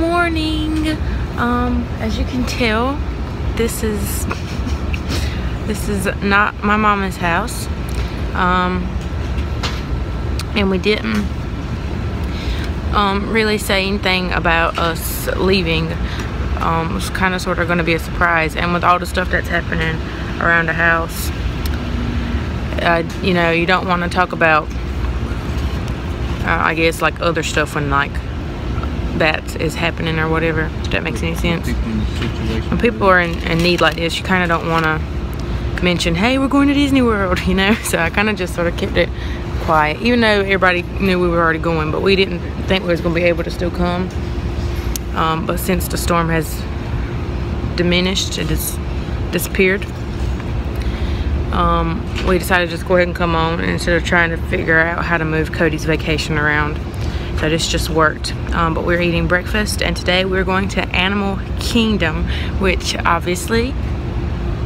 morning. As you can tell, this is not my mama's house, and we didn't really say anything about us leaving. It was kind of sort of going to be a surprise, and with all the stuff that's happening around the house, you know, you don't want to talk about I guess like other stuff when like that is happening or whatever, if that makes any sense. When people are in need like this, you kind of don't want to mention, hey, we're going to Disney World, you know. So I kind of just sort of kept it quiet, even though everybody knew we were already going, but we didn't think we was going to be able to still come. But since the storm has diminished, it has disappeared, we decided to just go ahead and come on instead of trying to figure out how to move Cody's vacation around. So this just worked. But we're eating breakfast, and today we're going to Animal Kingdom, which obviously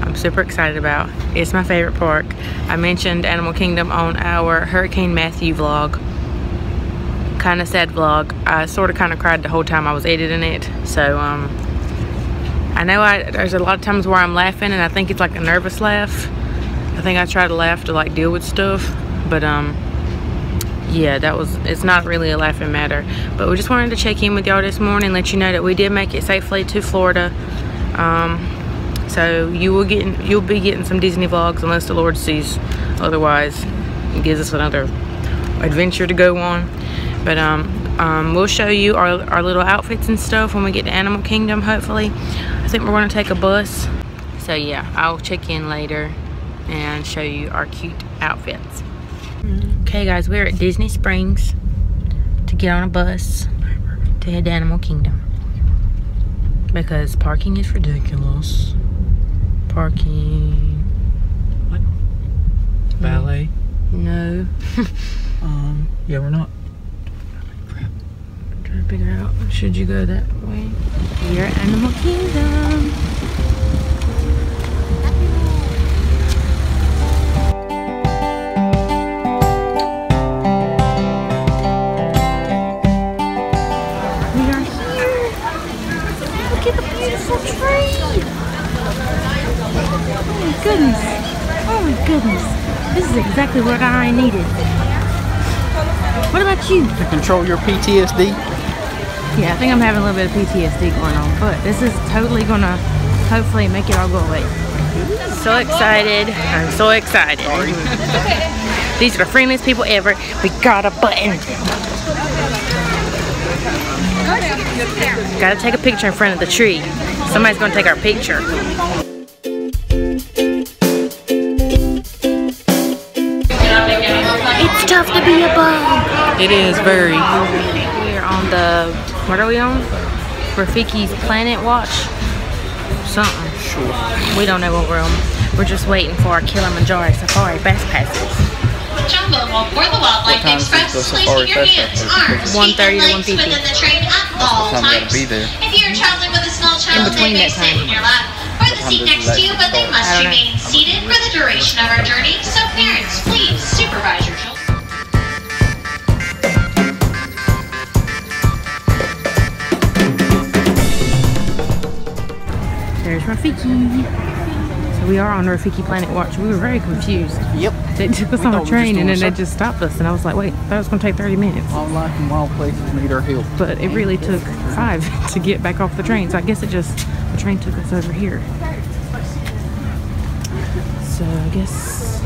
I'm super excited about. It's my favorite park. I mentioned Animal Kingdom on our Hurricane Matthew vlog. Kind of sad vlog. I sort of kind of cried the whole time I was editing it. So I know there's a lot of times where I'm laughing, and I think it's like a nervous laugh. I think I try to laugh to like deal with stuff, but yeah, it's not really a laughing matter. But we just wanted to check in with y'all this morning, let you know that we did make it safely to Florida. So you'll be getting some Disney vlogs, unless the Lord sees otherwise and gives us another adventure to go on. But we'll show you our little outfits and stuff when we get to Animal Kingdom, hopefully. I think we're gonna take a bus. So yeah, I'll check in later and show you our cute outfits. Okay guys, we're at Disney Springs to get on a bus to head to Animal Kingdom because parking is ridiculous. Parking. What? Valet? No. Yeah, we're not. Crap. I'm trying to figure out, should you go that way? You're at Animal Kingdom. Goodness. Oh my goodness. This is exactly what I needed. What about you? To control your PTSD? Yeah, I think I'm having a little bit of PTSD going on, but this is totally gonna hopefully make it all go away. So excited. I'm so excited. These are the friendliest people ever. We got a button. Gotta take a picture in front of the tree. Somebody's gonna take our picture. Tough to be a bum. It is very. We're on the, what are we on? Rafiki's Planet Watch? Something. Sure. We don't know what we're on. We're just waiting for our Kilimanjaro Safari Fast Passes. Jumbo for the Wildlife Express, please keep your hands, arms, feet, and legs within the train at all times. If you're traveling with a small child, they may sit in your lap or the seat next to you, but they must remain seated for the duration of our journey. So parents, please supervise your children. There's Rafiki. So we are on Rafiki Planet Watch. We were very confused. Yep. They took us on a train and then they just stopped us. And I was like, wait, I thought it was going to take 30 minutes. All life and wild places need our help. But it really took 5 to get back off the train. So I guess the train took us over here. So I guess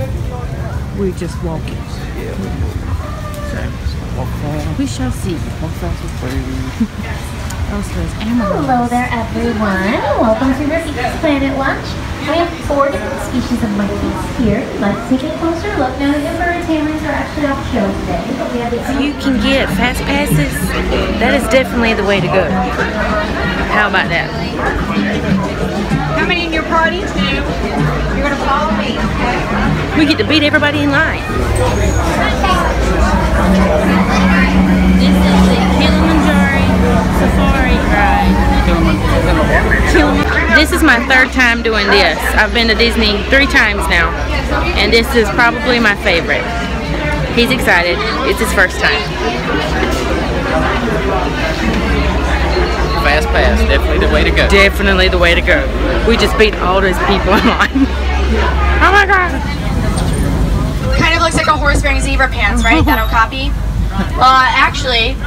we just walk it. Yeah. So we shall see. Walk fast. Hello there everyone, welcome to Rafiki's Planet Watch. We have 4 different species of monkeys here. Let's take a closer look. Now the emperor tailings are actually off show today. But we have you can get fast passes. That is definitely the way to go. How about that? How many in your party? 2. You're going to follow me. We get to beat everybody in line. This is the Kilimanjaro Safari ride. This is my 3rd time doing this. I've been to Disney 3 times now, and this is probably my favorite. He's excited. It's his first time. Fast Pass, definitely the way to go. Definitely the way to go. We just beat all those people in line. Oh my gosh. Kind of looks like a horse wearing zebra pants, right? That Okapi? Actually,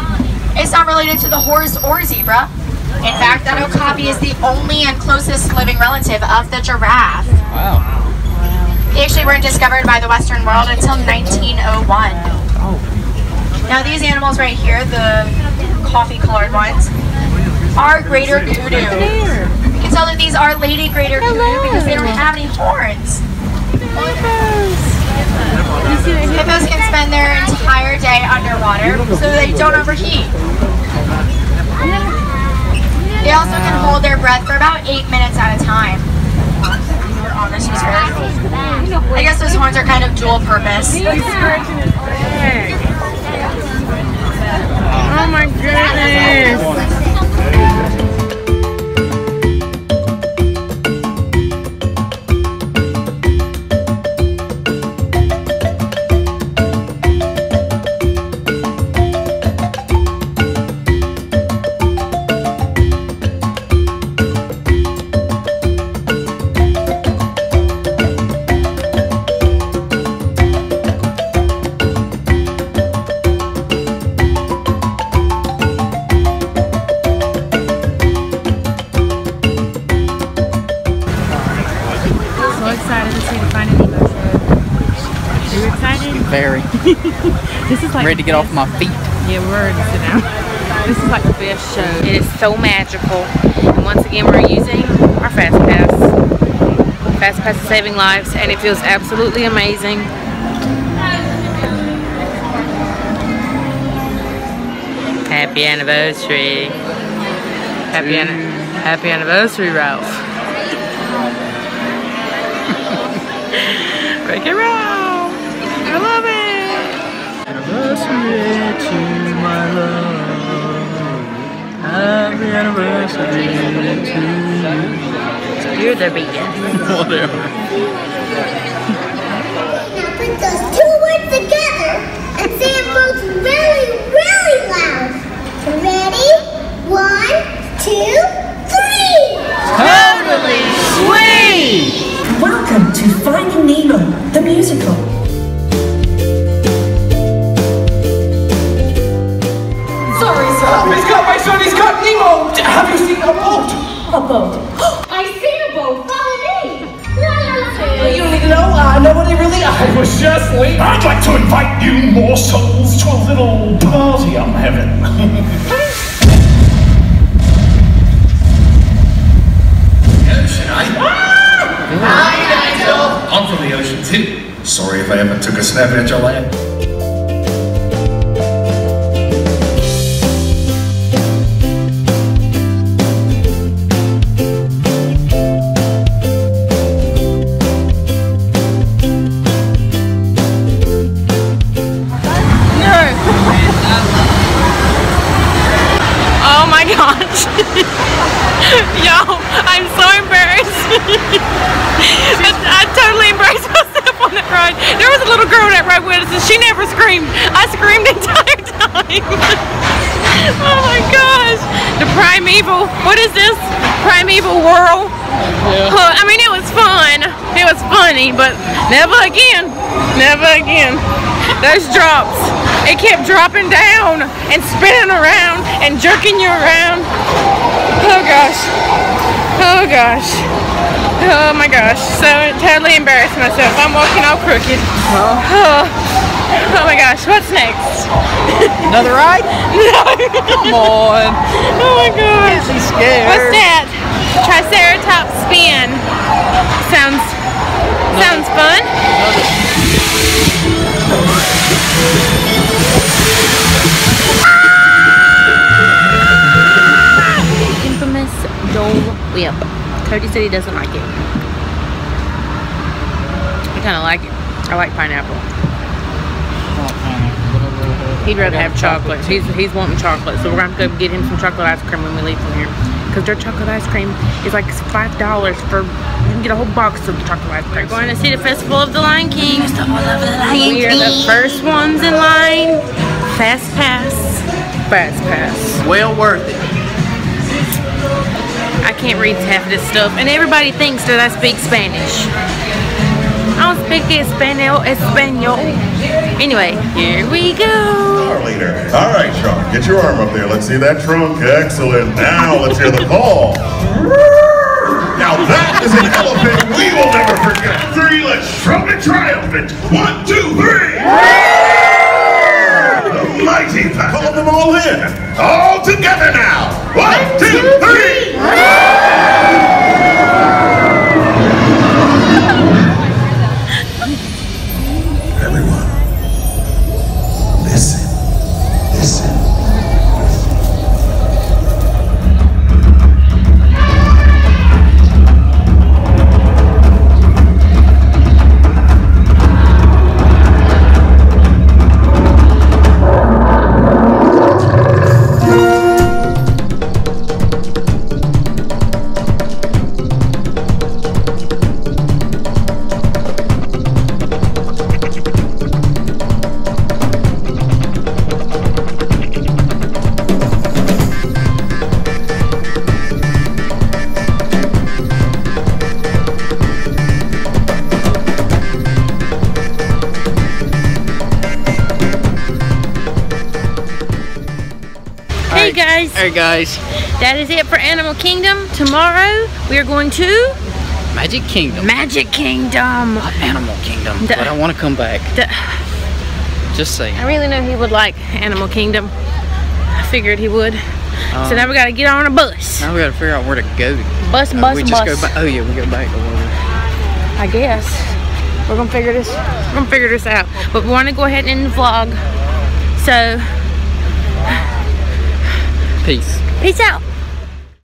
it's not related to the horse or zebra. In fact, that Okapi is the only and closest living relative of the giraffe. Wow. They actually weren't discovered by the Western world until 1901. Oh. Now these animals right here, the coffee-colored ones, are greater kudu. You can tell that these are lady greater kudu because they don't have any horns. Hippos can spend their entire day underwater so they don't overheat. They also can hold their breath for about 8 minutes at a time. I guess those horns are kind of dual purpose. Oh my goodness! Very. This is like ready to get off my feet. Yeah, we're ready to sit down. This is like the best show. It is so magical. And once again, we're using our Fast Pass. Fast Pass is saving lives, and it feels absolutely amazing. Happy anniversary. Happy anniversary, Ralph. Break it, Ralph. I love it! Anniversary to my love. Happy anniversary to you. You're the biggest. Whatever. Now put those two words together and say it both really, really loud. Ready? 1, 2, 3! Totally sweet! Welcome to Finding Nemo, the musical. He's got Nemo! Have you seen a boat? A boat? I see a boat! Follow me! You don't need to know, nobody really... I was just waiting. I'd like to invite you more souls to a little party I'm having. The ocean, Hi, Nigel! I'm from the ocean too. Sorry if I ever took a snap at your land. Yo, I'm so embarrassed. I totally embarrassed myself on that ride. There was a little girl that ride with us and she never screamed. I screamed the entire time. Oh my gosh. The Primeval, what is this? Primeval Whirl. Yeah. I mean, it was fun. It was funny, but never again. Never again. Those drops. It kept dropping down and spinning around and jerking you around. Oh gosh, oh gosh, oh my gosh. So totally embarrassed myself. I'm walking all crooked. Oh, oh my gosh, what's next? Another ride? No. Come on. Oh my gosh. She's scared. What's that? Triceratops Spin. Sounds fun. Dole Whip. Cody said he doesn't like it. I kind of like it. I like pineapple. He'd rather have chocolate. He's wanting chocolate, so we're going to go get him some chocolate ice cream when we leave from here. Because their chocolate ice cream is like $5 for, you can get a whole box of chocolate ice cream. We're going to see the Festival of the Lion King. We are the first ones in line. Fast Pass. Well worth it. can't read half of this stuff, and everybody thinks that I speak Spanish. I don't speak Espanol. Anyway, here we go. Our leader. All right, Sean, get your arm up there. Let's see that trunk. Excellent. Now let's hear the call. Now that is an elephant we will never forget. Three, let's trumpet triumphant. One, two, three. The mighty pack. Call them all in. All together now. One, two, three. Everyone, listen. Listen. Alright guys, that is it for Animal Kingdom. Tomorrow we are going to Magic Kingdom. Magic Kingdom. Not Animal Kingdom. But I want to come back. Just saying. I really know he would like Animal Kingdom. I figured he would. So now we got to get on a bus. Now we got to figure out where to go. Bus. Oh yeah, we go back. I guess we're gonna figure this. We're gonna figure this out. But we want to go ahead and end the vlog. So. Peace. Peace out.